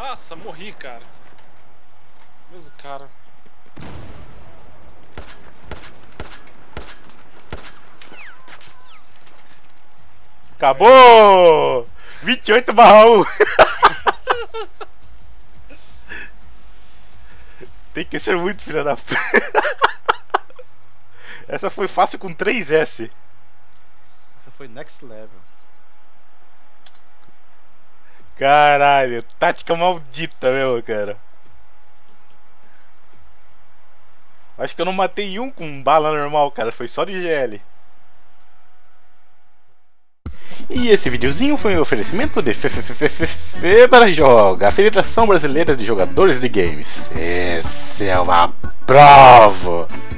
Nossa, morri, cara. Mesmo cara. Acabou! 28/1. Tem que ser muito filha da p... Essa foi fácil com 3S. Essa foi next level. Caralho, tática maldita mesmo, cara. Acho que eu não matei um com bala normal, cara. Foi só de GL. E esse videozinho foi um oferecimento de FebraJoga, a Federação Brasileira de Jogadores de Games. Esse é uma prova!